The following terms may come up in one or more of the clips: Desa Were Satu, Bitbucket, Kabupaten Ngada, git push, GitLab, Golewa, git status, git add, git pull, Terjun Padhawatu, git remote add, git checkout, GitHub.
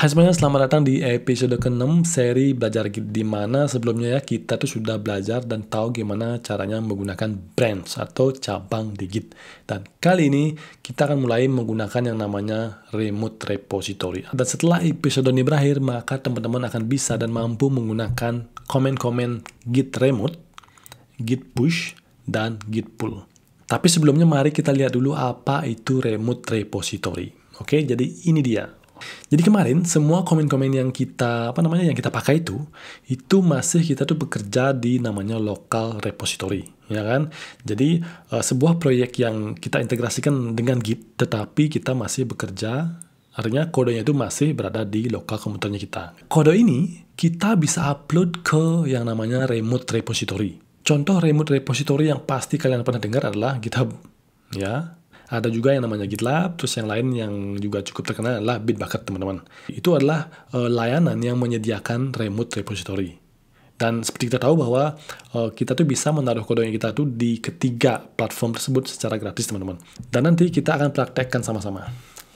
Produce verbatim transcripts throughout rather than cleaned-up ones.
Hai semuanya, selamat datang di episode keenam seri belajar Git, di mana sebelumnya ya kita tuh sudah belajar dan tahu gimana caranya menggunakan branch atau cabang di Git. Dan kali ini kita akan mulai menggunakan yang namanya remote repository. Dan setelah episode ini berakhir, maka teman-teman akan bisa dan mampu menggunakan komen-komen Git remote, Git push, dan Git pull. Tapi sebelumnya mari kita lihat dulu apa itu remote repository. Oke, jadi ini dia. Jadi kemarin semua komen-komen yang kita apa namanya yang kita pakai itu itu masih kita tuh bekerja di namanya local repository, ya kan? Jadi uh, sebuah proyek yang kita integrasikan dengan Git, tetapi kita masih bekerja, artinya kodenya itu masih berada di local komputernya kita. Kode ini kita bisa upload ke yang namanya remote repository. Contoh remote repository yang pasti kalian pernah dengar adalah GitHub, ya. Ada juga yang namanya GitLab, terus yang lain yang juga cukup terkenal adalah Bitbucket, teman-teman. Itu adalah e, layanan yang menyediakan remote repository. Dan seperti kita tahu bahwa e, kita tuh bisa menaruh kodenya kita tuh di ketiga platform tersebut secara gratis, teman-teman. Dan nanti kita akan praktekkan sama-sama.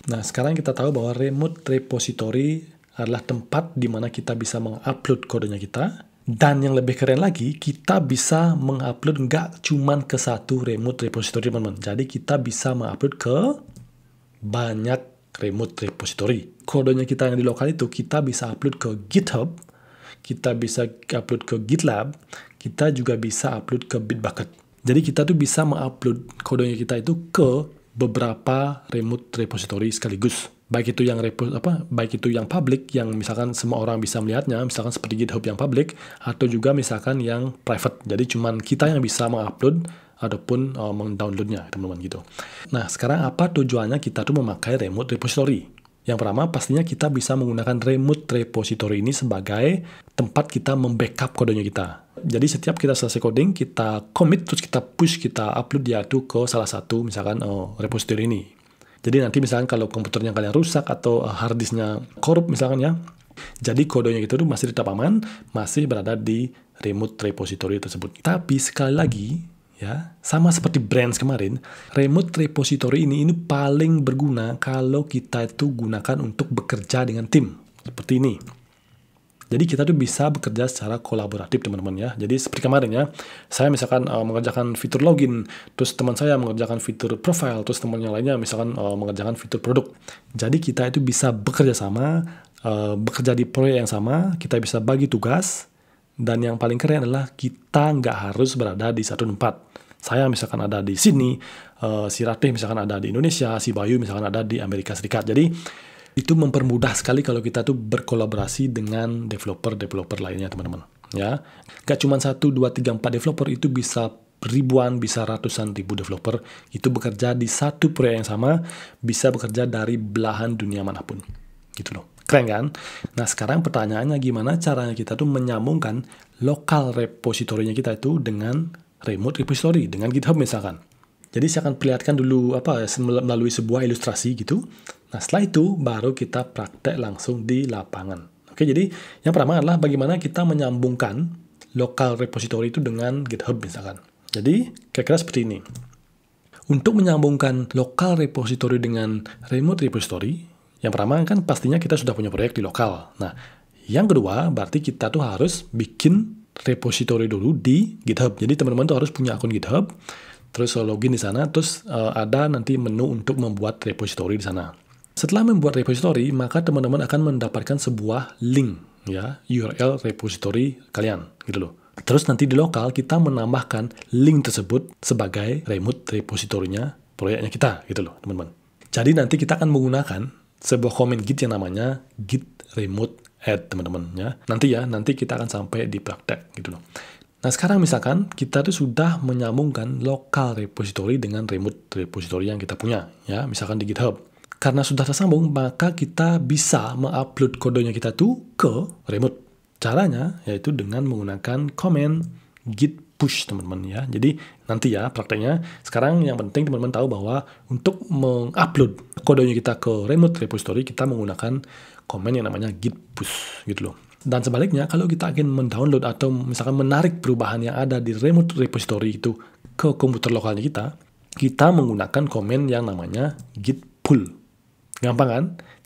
Nah, sekarang kita tahu bahwa remote repository adalah tempat di mana kita bisa mengupload kodenya kita. Dan yang lebih keren lagi, kita bisa mengupload nggak cuman ke satu remote repository, teman-teman. Jadi kita bisa mengupload ke banyak remote repository. Kodenya kita yang di lokal itu kita bisa upload ke GitHub, kita bisa upload ke GitLab, kita juga bisa upload ke Bitbucket. Jadi kita tuh bisa mengupload kodenya kita itu ke beberapa remote repository sekaligus. Baik itu yang repo, apa baik itu yang public, yang misalkan semua orang bisa melihatnya, misalkan seperti GitHub yang public, atau juga misalkan yang private, jadi cuman kita yang bisa mengupload ataupun uh, mendownloadnya, teman-teman, gitu. Nah, sekarang apa tujuannya kita tuh memakai remote repository? Yang pertama, pastinya kita bisa menggunakan remote repository ini sebagai tempat kita membackup kodenya kita. Jadi setiap kita selesai coding, kita commit, terus kita push, kita upload yaitu ke salah satu misalkan uh, repository ini. Jadi nanti misalkan kalau komputernya kalian rusak atau hard disknya korup misalkan ya, jadi kodenya gitu tuh masih tetap aman, masih berada di remote repository tersebut. Tapi sekali lagi ya, sama seperti branch kemarin, remote repository ini ini paling berguna kalau kita itu gunakan untuk bekerja dengan tim seperti ini. Jadi kita tuh bisa bekerja secara kolaboratif, teman-teman, ya. Jadi seperti kemarin ya, saya misalkan uh, mengerjakan fitur login, terus teman saya mengerjakan fitur profile, terus teman yang lainnya misalkan uh, mengerjakan fitur produk. Jadi kita itu bisa bekerja sama, uh, bekerja di proyek yang sama, kita bisa bagi tugas, dan yang paling keren adalah kita nggak harus berada di satu tempat. Saya misalkan ada di Sydney, uh, si Ratih misalkan ada di Indonesia, si Bayu misalkan ada di Amerika Serikat. Jadi itu mempermudah sekali kalau kita tuh berkolaborasi dengan developer-developer lainnya, teman-teman, ya. Gak cuma satu, dua, tiga, empat developer, itu bisa ribuan, bisa ratusan ribu developer itu bekerja di satu proyek yang sama, bisa bekerja dari belahan dunia manapun, gitu loh. Keren kan? Nah, sekarang pertanyaannya gimana caranya kita tuh menyambungkan lokal repositorinya kita itu dengan remote repository, dengan GitHub misalkan. Jadi saya akan perlihatkan dulu apa melalui sebuah ilustrasi gitu. Nah, setelah itu baru kita praktek langsung di lapangan. Oke, jadi yang pertama adalah bagaimana kita menyambungkan local repository itu dengan GitHub misalkan. Jadi, kira-kira seperti ini. Untuk menyambungkan local repository dengan remote repository, yang pertama kan pastinya kita sudah punya proyek di lokal. Nah, yang kedua berarti kita tuh harus bikin repository dulu di GitHub. Jadi, teman-teman tuh harus punya akun GitHub, terus login di sana, terus uh, ada nanti menu untuk membuat repository di sana. Setelah membuat repository, maka teman-teman akan mendapatkan sebuah link, ya, U R L repository kalian, gitu loh. Terus nanti di lokal kita menambahkan link tersebut sebagai remote repository-nya proyeknya kita, gitu loh, teman-teman. Jadi nanti kita akan menggunakan sebuah command Git yang namanya git remote add, teman-teman, ya. Nanti ya, nanti kita akan sampai di praktek, gitu loh. Nah, sekarang misalkan kita tuh sudah menyambungkan local repository dengan remote repository yang kita punya, ya, misalkan di GitHub. Karena sudah tersambung, maka kita bisa mengupload kodenya kita tuh ke remote. Caranya yaitu dengan menggunakan command git push, teman-teman, ya. Jadi nanti ya prakteknya. Sekarang yang penting teman-teman tahu bahwa untuk mengupload kodenya kita ke remote repository, kita menggunakan command yang namanya git push, gitu loh. Dan sebaliknya, kalau kita ingin mendownload atau misalkan menarik perubahan yang ada di remote repository itu ke komputer lokalnya kita, kita menggunakan command yang namanya git pull. Gampang kan?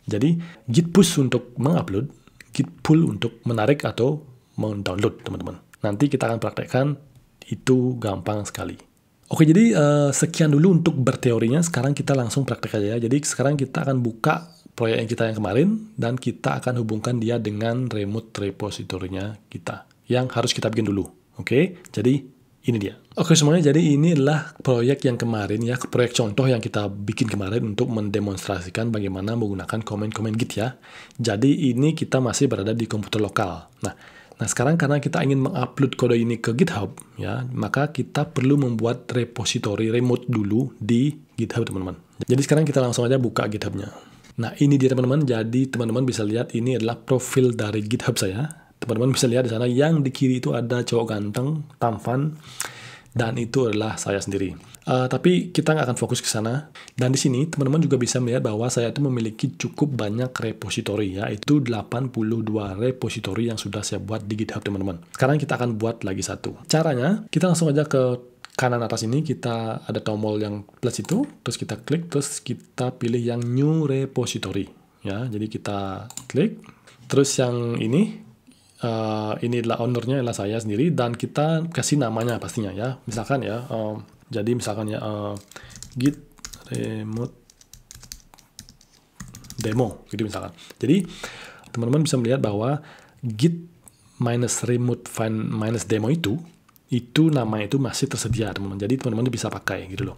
Jadi git push untuk mengupload, git pull untuk menarik atau mendownload, teman-teman. Nanti kita akan praktekkan, itu gampang sekali. Oke, jadi uh, sekian dulu untuk berteorinya. Sekarang kita langsung praktek aja ya. Jadi sekarang kita akan buka proyek yang kita yang kemarin dan kita akan hubungkan dia dengan remote repository-nya kita yang harus kita bikin dulu. Oke, jadi ini dia. Oke semuanya, jadi ini adalah proyek yang kemarin ya, proyek contoh yang kita bikin kemarin untuk mendemonstrasikan bagaimana menggunakan komen-komen git ya. Jadi ini kita masih berada di komputer lokal. Nah, Nah, sekarang karena kita ingin mengupload kode ini ke GitHub, ya, maka kita perlu membuat repository remote dulu di GitHub, teman-teman. Jadi sekarang kita langsung aja buka GitHub-nya. Nah, ini dia, teman-teman. Jadi, teman-teman bisa lihat ini adalah profil dari GitHub saya. Teman-teman bisa lihat di sana, yang di kiri itu ada cowok ganteng, tampan, dan itu adalah saya sendiri. Uh, tapi kita nggak akan fokus ke sana. Dan di sini, teman-teman juga bisa melihat bahwa saya itu memiliki cukup banyak repository, yaitu delapan puluh dua repository yang sudah saya buat di GitHub, teman-teman. Sekarang kita akan buat lagi satu. Caranya, kita langsung aja ke kanan atas ini, kita ada tombol yang plus itu, terus kita klik, terus kita pilih yang new repository. Ya, jadi kita klik, terus yang ini, Uh, ini adalah ownernya adalah saya sendiri dan kita kasih namanya pastinya ya, misalkan ya uh, jadi misalkan ya uh, git remote demo gitu misalkan. Jadi teman-teman bisa melihat bahwa git minus remote find minus demo itu itu nama itu masih tersedia, teman-teman. Jadi teman-teman bisa pakai gitu loh.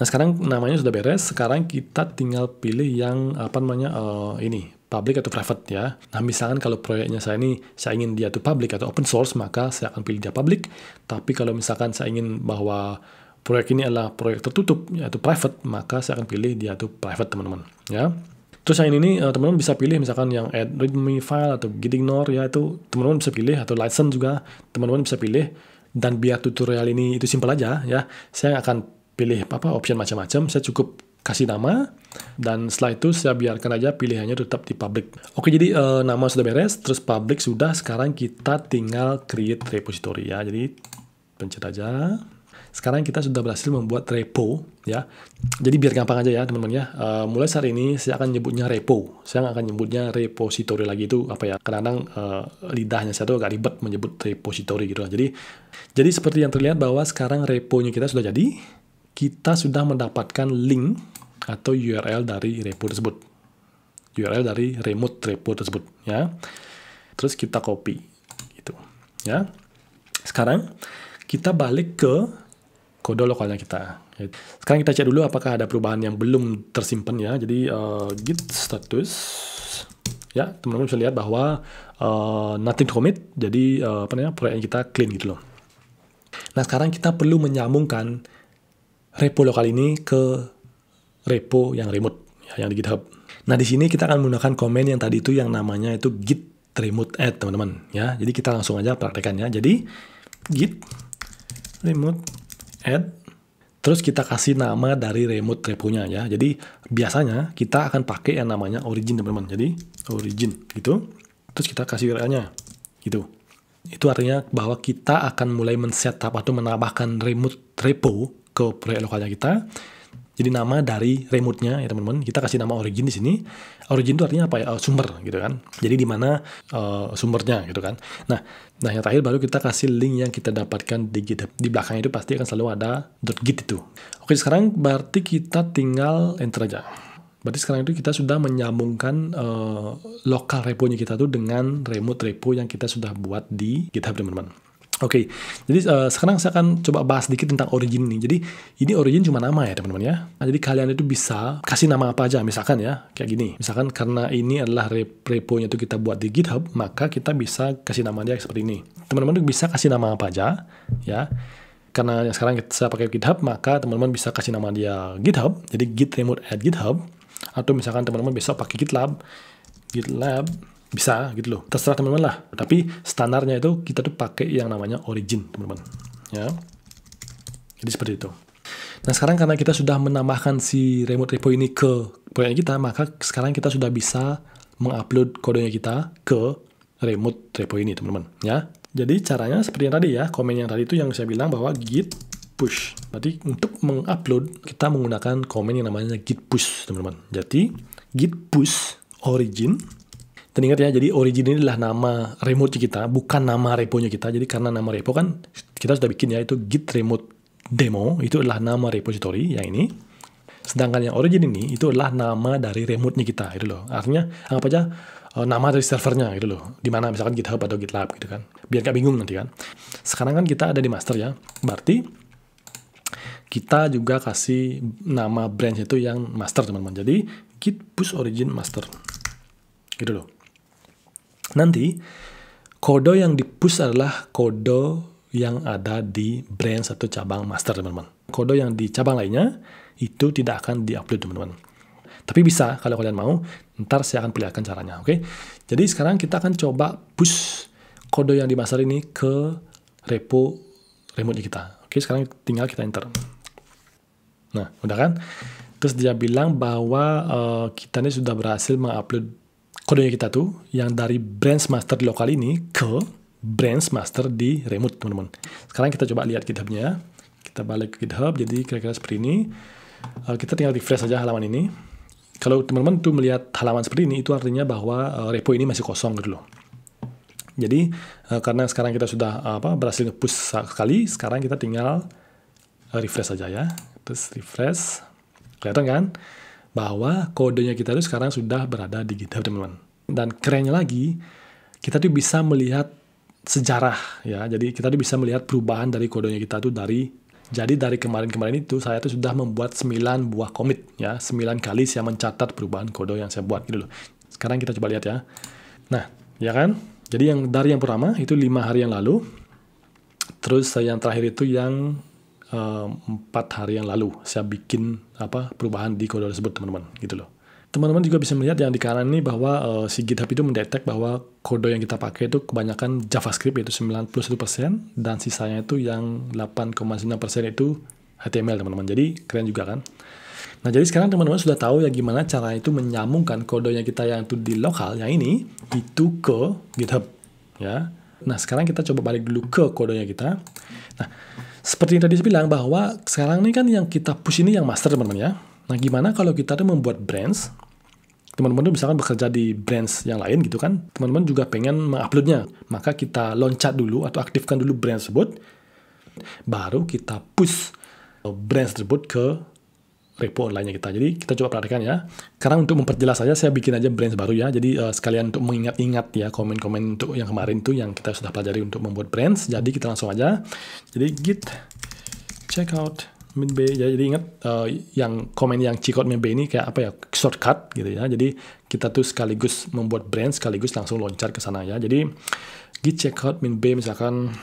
Nah, sekarang namanya sudah beres, sekarang kita tinggal pilih yang apa namanya uh, ini public atau private ya. Nah, misalkan kalau proyeknya saya ini, saya ingin dia itu public atau open source, maka saya akan pilih dia public. Tapi kalau misalkan saya ingin bahwa proyek ini adalah proyek tertutup, yaitu private, maka saya akan pilih dia itu private, teman-teman. Ya. Terus yang ini, teman-teman bisa pilih misalkan yang add readme file atau git ignore, ya itu teman-teman bisa pilih, atau license juga, teman-teman bisa pilih. Dan biar tutorial ini itu simpel aja ya, saya akan pilih apa option macam-macam, saya cukup kasih nama, dan setelah itu saya biarkan aja pilihannya tetap di public. Oke, jadi e, nama sudah beres, terus public sudah, sekarang kita tinggal create repository ya, jadi pencet aja. Sekarang kita sudah berhasil membuat repo ya, jadi biar gampang aja ya teman-teman ya, e, mulai saat ini saya akan nyebutnya repo, saya akan nyebutnya repository lagi itu apa ya, kadang-kadang e, lidahnya saya tuh agak ribet menyebut repository gitu lah. Jadi, jadi seperti yang terlihat bahwa sekarang reponya kita sudah jadi, kita sudah mendapatkan link atau U R L dari repo tersebut, U R L dari remote repo tersebut ya. Terus kita copy gitu ya. Sekarang kita balik ke kode lokalnya kita. Sekarang kita cek dulu apakah ada perubahan yang belum tersimpan ya. Jadi uh, git status ya, teman-teman bisa lihat bahwa uh, nothing commit, jadi uh, apa namanya proyek kita clean gitu loh. Nah, sekarang kita perlu menyambungkan repo lokal ini ke repo yang remote ya, yang di GitHub. Nah, di sini kita akan menggunakan komen yang tadi itu yang namanya itu git remote add, teman-teman ya. Jadi kita langsung aja praktekannya. Jadi git remote add, terus kita kasih nama dari remote reponya ya. Jadi biasanya kita akan pakai yang namanya origin, teman-teman. Jadi origin gitu. Terus kita kasih U R L-nya gitu. Itu artinya bahwa kita akan mulai men-setup atau menambahkan remote repo ke proyek lokalnya kita. Jadi nama dari remote-nya ya teman-teman, kita kasih nama origin di sini. Origin itu artinya apa ya? Sumber gitu kan. Jadi di mana uh, sumbernya gitu kan. Nah, nah yang terakhir baru kita kasih link yang kita dapatkan di GitHub. Di belakang itu pasti akan selalu ada .git itu. Oke, sekarang berarti kita tinggal enter aja. Berarti sekarang itu kita sudah menyambungkan uh, lokal repo-nya kita tuh dengan remote repo yang kita sudah buat di GitHub, teman-teman. Oke, okay, jadi uh, sekarang saya akan coba bahas sedikit tentang origin ini. Jadi ini origin cuma nama ya teman-teman ya. Nah, jadi kalian itu bisa kasih nama apa aja, misalkan ya kayak gini. Misalkan karena ini adalah repo-nya itu kita buat di GitHub, maka kita bisa kasih nama dia seperti ini. Teman-teman bisa kasih nama apa aja ya. Karena sekarang saya pakai GitHub, maka teman-teman bisa kasih nama dia GitHub. Jadi git remote add GitHub. Atau misalkan teman-teman bisa pakai GitLab, GitLab. Bisa gitu loh, terserah teman-teman lah, tapi standarnya itu kita tuh pakai yang namanya origin, teman-teman ya. Jadi seperti itu. Nah, sekarang karena kita sudah menambahkan si remote repo ini ke proyek kita, maka sekarang kita sudah bisa mengupload kodenya kita ke remote repo ini, teman-teman ya. Jadi caranya seperti yang tadi ya, komen yang tadi itu yang saya bilang bahwa git push. Berarti untuk mengupload kita menggunakan komen yang namanya git push, teman-teman. Jadi git push origin. Dan ingat ya, jadi origin ini adalah nama remote kita, bukan nama repo-nya kita. Jadi karena nama repo kan kita sudah bikin ya, itu git remote demo, itu adalah nama repository yang ini. Sedangkan yang origin ini, itu adalah nama dari remote-nya kita, gitu loh. Artinya, anggap aja nama dari servernya, gitu loh. Dimana misalkan GitHub atau GitLab, gitu kan. Biar gak bingung nanti kan. Sekarang kan kita ada di master ya, berarti kita juga kasih nama branch itu yang master, teman-teman. Jadi, git push origin master. Gitu loh. Nanti kode yang di-push adalah kode yang ada di branch atau cabang master, teman-teman. Kode yang di cabang lainnya itu tidak akan di-upload, teman-teman. Tapi bisa kalau kalian mau, ntar saya akan perlihatkan caranya, oke? Jadi sekarang kita akan coba push kode yang di master ini ke repo remote kita. Oke, sekarang tinggal kita enter. Nah, udah kan? Terus dia bilang bahwa uh, kita ini sudah berhasil mengupload kodenya kita tuh, yang dari branch master di lokal ini ke branch master di remote, teman-teman. Sekarang kita coba lihat GitHub-nya. Kita balik ke GitHub, jadi kira-kira seperti ini. Uh, kita tinggal refresh aja halaman ini. Kalau teman-teman tuh melihat halaman seperti ini, itu artinya bahwa uh, repo ini masih kosong gitu loh. Jadi, uh, karena sekarang kita sudah uh, apa berhasil nge-push sekali, sekarang kita tinggal uh, refresh aja ya. Terus refresh. Kelihatan kan? Bahwa kodenya kita itu sekarang sudah berada di GitHub, teman-teman. Dan kerennya lagi, kita tuh bisa melihat sejarah ya. Jadi kita tuh bisa melihat perubahan dari kodenya kita tuh dari jadi dari kemarin-kemarin itu saya tuh sudah membuat sembilan buah commit ya. sembilan kali saya mencatat perubahan kode yang saya buat gitu loh. Sekarang kita coba lihat ya. Nah, ya kan? Jadi yang dari yang pertama itu lima hari yang lalu. Terus yang terakhir itu yang empat hari yang lalu saya bikin apa perubahan di kode tersebut, teman-teman, gitu loh. Teman-teman juga bisa melihat yang di kanan ini bahwa uh, si GitHub itu mendetek bahwa kode yang kita pakai itu kebanyakan JavaScript yaitu sembilan puluh satu persen dan sisanya itu yang delapan koma sembilan persen itu H T M L, teman-teman. Jadi keren juga kan. Nah, jadi sekarang teman-teman sudah tahu ya gimana cara itu menyambungkan kodenya kita yang itu di lokal yang ini itu ke GitHub ya. Nah, sekarang kita coba balik dulu ke kodenya kita. Nah, seperti yang tadi saya bilang bahwa sekarang ini kan yang kita push ini yang master, teman-teman ya. Nah, gimana kalau kita tuh membuat branch? Teman-teman tuh misalkan bekerja di branch yang lain gitu kan. Teman-teman juga pengen menguploadnya. Maka kita loncat dulu atau aktifkan dulu branch tersebut. Baru kita push branch tersebut ke repo online-nya kita. Jadi kita coba perhatikan ya. Karena untuk memperjelas saja saya bikin aja branch baru ya. Jadi uh, sekalian untuk mengingat-ingat ya komen-komen untuk yang kemarin tuh yang kita sudah pelajari untuk membuat branch. Jadi kita langsung aja. Jadi git checkout min b. Jadi ingat uh, yang komen yang checkout min b ini kayak apa ya shortcut gitu ya. Jadi kita tuh sekaligus membuat branch sekaligus langsung loncat ke sana ya. Jadi git checkout min b misalkan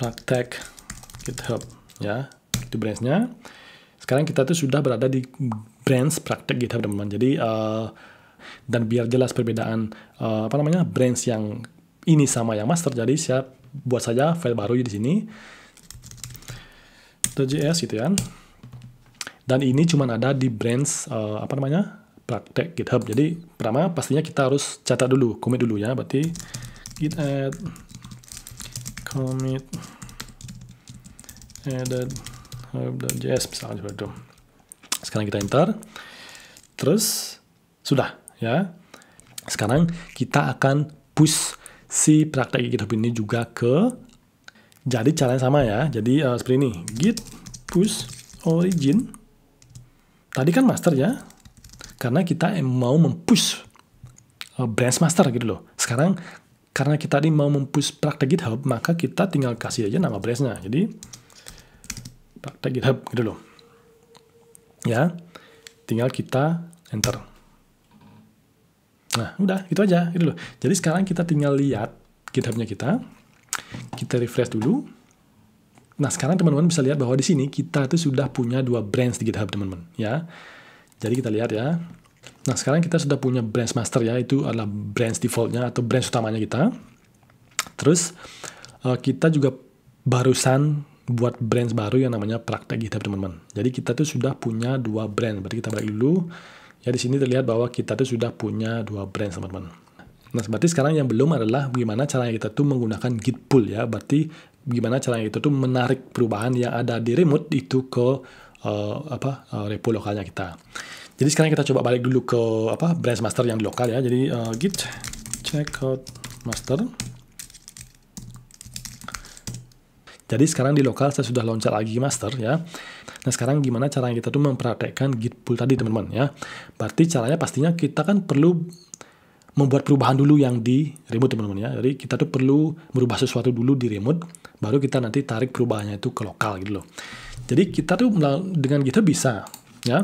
praktek GitHub ya. Itu branch-nya. Sekarang kita tuh sudah berada di branch praktek GitHub, teman-teman. Jadi uh, dan biar jelas perbedaan uh, apa namanya branch yang ini sama yang master. Jadi saya buat saja file baru di sini. .js gitu kan. Dan ini cuma ada di branch uh, apa namanya praktek GitHub. Jadi pertama pastinya kita harus catat dulu, commit dulu ya. Berarti git add commit added .js misalnya seperti itu. Sekarang kita enter. Terus sudah ya. Sekarang kita akan push si praktek GitHub ini juga ke jadi caranya sama ya. Jadi uh, seperti ini. Git push origin. Tadi kan master ya. Karena kita mau mempush uh, branch master gitu loh. Sekarang karena kita ini mau mempush praktek GitHub, maka kita tinggal kasih aja nama branch-nya. Jadi praktek GitHub gitu loh ya, tinggal kita enter. Nah, udah itu aja gitu loh. Jadi sekarang kita tinggal lihat GitHub-nya kita kita refresh dulu. Nah, sekarang teman-teman bisa lihat bahwa di sini kita itu sudah punya dua branch di GitHub, teman-teman ya. Jadi kita lihat ya. Nah, sekarang kita sudah punya branch master ya, itu adalah branch default-nya atau branch utamanya kita. Terus kita juga barusan buat branch baru yang namanya praktek GitHub, teman-teman. Jadi kita tuh sudah punya dua branch. Berarti kita balik dulu. Ya, di sini terlihat bahwa kita tuh sudah punya dua branch, teman-teman. Nah, berarti sekarang yang belum adalah gimana caranya kita tuh menggunakan git pull ya. Berarti gimana caranya kita tuh menarik perubahan yang ada di remote itu ke uh, apa uh, repo lokalnya kita. Jadi sekarang kita coba balik dulu ke apa branch master yang di lokal ya. Jadi uh, git checkout master. Jadi sekarang di lokal saya sudah loncat lagi master ya. Nah sekarang gimana caranya kita tuh mempraktekkan git pull tadi teman-teman ya. Berarti caranya pastinya kita kan perlu membuat perubahan dulu yang di remote teman-teman ya. Jadi kita tuh perlu merubah sesuatu dulu di remote, baru kita nanti tarik perubahannya itu ke lokal gitu loh. Jadi kita tuh dengan GitHub bisa ya.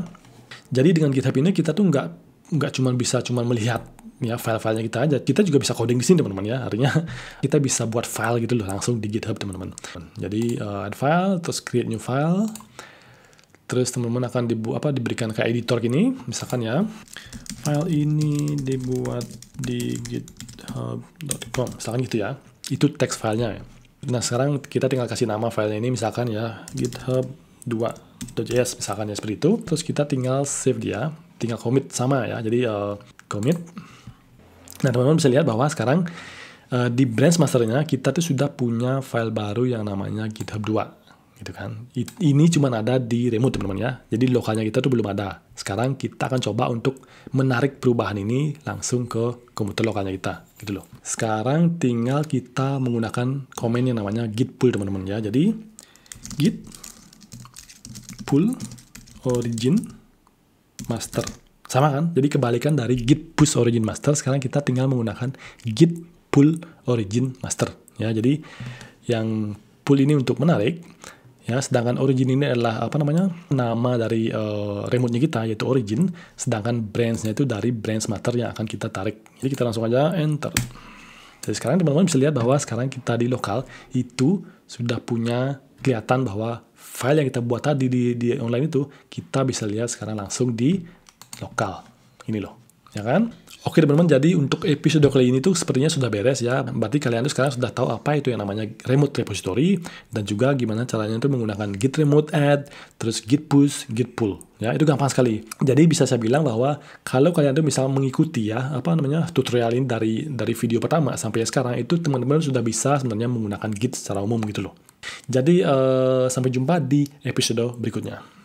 Jadi dengan GitHub ini kita tuh nggak nggak cuma bisa cuma melihat ya file-filenya kita aja, kita juga bisa coding di sini teman-teman ya. Artinya kita bisa buat file gitu loh langsung di GitHub teman-teman. Jadi uh, add file, terus create new file. Terus teman-teman akan dibu apa diberikan ke editor ini, misalkan ya, file ini dibuat di github dot com, misalkan gitu ya. Itu text filenya. Ya. Nah sekarang kita tinggal kasih nama filenya ini, misalkan ya github dua dot j s misalkan ya seperti itu. Terus kita tinggal save dia, tinggal commit sama ya. Jadi uh, commit. Nah teman-teman bisa lihat bahwa sekarang uh, di branch masternya kita tuh sudah punya file baru yang namanya github dua. Gitu kan. Ini cuma ada di remote teman-teman ya. Jadi lokalnya kita tuh belum ada. Sekarang kita akan coba untuk menarik perubahan ini langsung ke komputer lokalnya kita, gitu loh. Sekarang tinggal kita menggunakan command yang namanya git pull teman-teman ya. Jadi git pull origin master. Sama kan? Jadi kebalikan dari git push origin master, sekarang kita tinggal menggunakan git pull origin master ya. Jadi yang pull ini untuk menarik ya, sedangkan origin ini adalah apa namanya nama dari uh, remote-nya kita yaitu origin, sedangkan branch-nya itu dari branch master yang akan kita tarik. Jadi kita langsung aja enter. Jadi sekarang teman-teman bisa lihat bahwa sekarang kita di lokal itu sudah punya kelihatan bahwa file yang kita buat tadi di, di online itu kita bisa lihat sekarang langsung di lokal ini loh ya kan. Oke teman-teman, jadi untuk episode kali ini tuh sepertinya sudah beres ya. Berarti kalian tuh sekarang sudah tahu apa itu yang namanya remote repository dan juga gimana caranya tuh menggunakan git remote add, terus git push, git pull. Ya, itu gampang sekali. Jadi bisa saya bilang bahwa kalau kalian tuh misalnya mengikuti ya apa namanya tutorial ini dari dari video pertama sampai sekarang itu teman-teman sudah bisa sebenarnya menggunakan git secara umum gitu loh. Jadi eh, sampai jumpa di episode berikutnya.